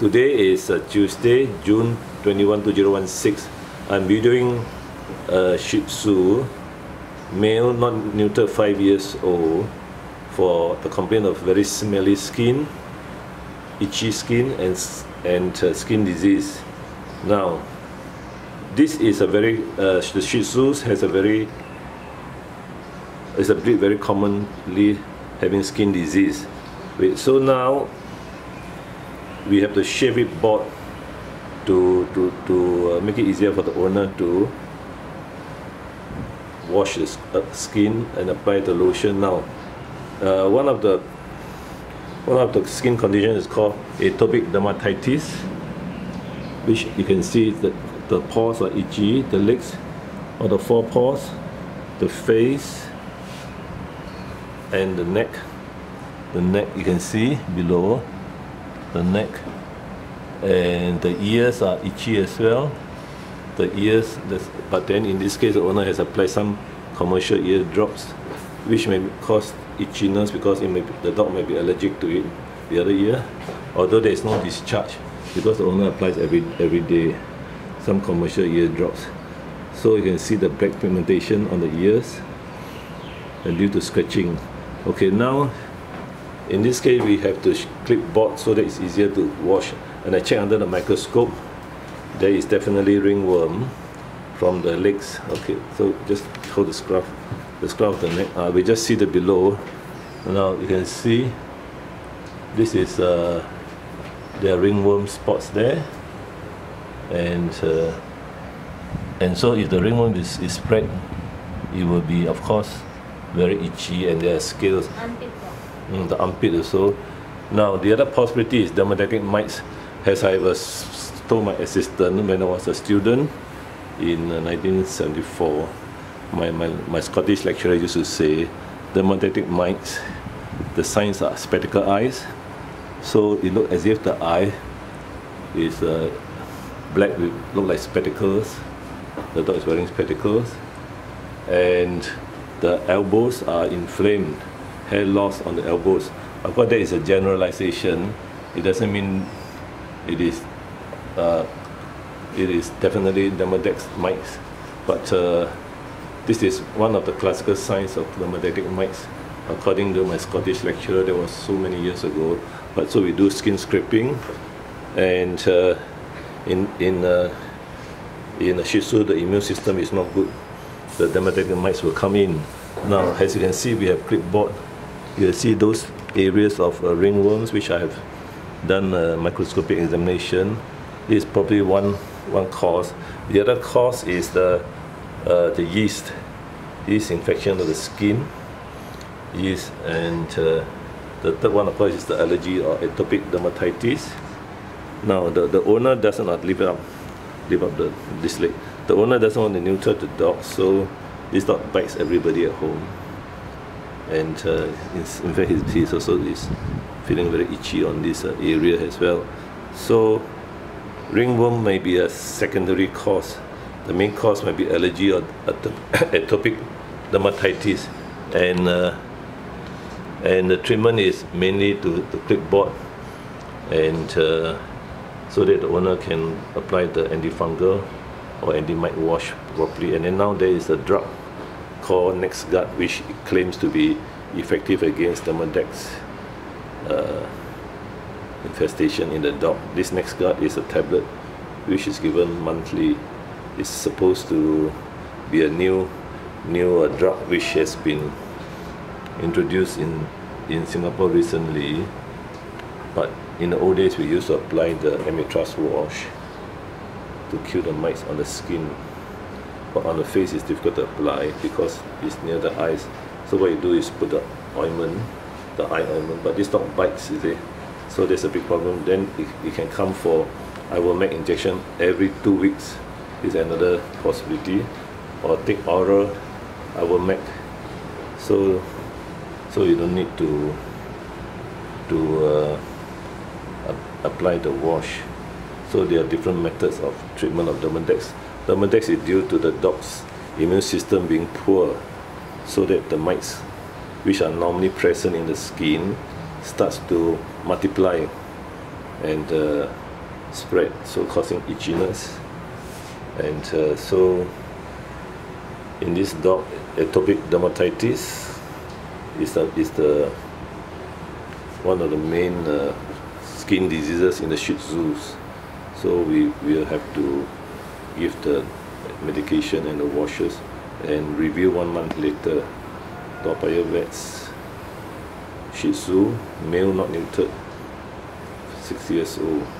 Today is Tuesday, June 21, 2016. I'm videoing a Shih Tzu, male, not neutered, 5 years old, for the complaint of very smelly skin, itchy skin, and skin disease. Now, this is a very the Shih Tzus has a very is a breed very commonly having skin disease. Wait, so now we have to shave it board to make it easier for the owner to wash the skin and apply the lotion. Now, one of the skin conditions is called atopic dermatitis, which you can see that the paws are itchy, the legs or the forepaws, the face, and the neck. The neck you can see below, the neck, and the ears are itchy as well. The ears, but then in this case the owner has applied some commercial ear drops, which may cause itchiness because the dog may be allergic to it, the other ear, although there is no discharge because the owner applies every day some commercial ear drops. So you can see the black pigmentation on the ears and due to scratching. Okay, now in this case we have to clip board so that it's easier to wash, and I check under the microscope. There is definitely ringworm from the legs. Okay, so just hold the scruff of the neck. We just see the below. Now you can see this is there are ringworm spots there, and so if the ringworm is spread, it will be of course very itchy, and there are scales. Armpit. The armpit also. Now the other possibility is demodectic mites, as I was told my assistant when I was a student in 1974. My Scottish lecturer used to say, demodectic mites, the signs are spectacle eyes. So it looked as if the eye is black, with look like spectacles. The dog is wearing spectacles, and the elbows are inflamed, hair loss on the elbows. Of course, that is a generalization. It doesn't mean it is definitely demodex mites, but this is one of the classical signs of demodectic mites, according to my Scottish lecturer. That was so many years ago. But so we do skin scraping, and in a Shih Tzu, the immune system is not good. The demodectic mites will come in. Now, as you can see, we have clipboard. You see those areas of ringworms, which I have done a microscopic examination. This is probably one cause. The other cause is the yeast infection of the skin, yeast, and the third one, of course, is the allergy or atopic dermatitis. Now, the owner doesn't leave up this leg. The owner doesn't want to neuter the dog, so this dog bites everybody at home. And in fact, he's also is feeling very itchy on this area as well. So ringworm may be a secondary cause. The main cause might be allergy or atopic dermatitis. And the treatment is mainly to clip board, and so that the owner can apply the antifungal or anti-mite wash properly. And then now there is a drug called Nexgard, which claims to be effective against demodex infestation in the dog. This Nexgard is a tablet which is given monthly. It's supposed to be a new drug which has been introduced in Singapore recently. But in the old days we used to apply the Amitraz wash to kill the mites on the skin, but on the face it's difficult to apply because it's near the eyes. So what you do is put the ointment, the eye ointment, but this dog bites, is it? So there's a big problem. Then it can come for IVOMAC injection every 2 weeks, is another possibility, or take oral IVOMAC. So you don't need to apply the wash. So there are different methods of treatment of demodex. Demodex is due to the dog's immune system being poor, so that the mites, which are normally present in the skin, starts to multiply, and spread, so causing itchiness. And so in this dog, atopic dermatitis is one of the main skin diseases in the Shih Tzus. So we will have to give the medication and the washes and review 1 month later. Topiah Vets, Shih Tzu, male not neutered, 6 years old.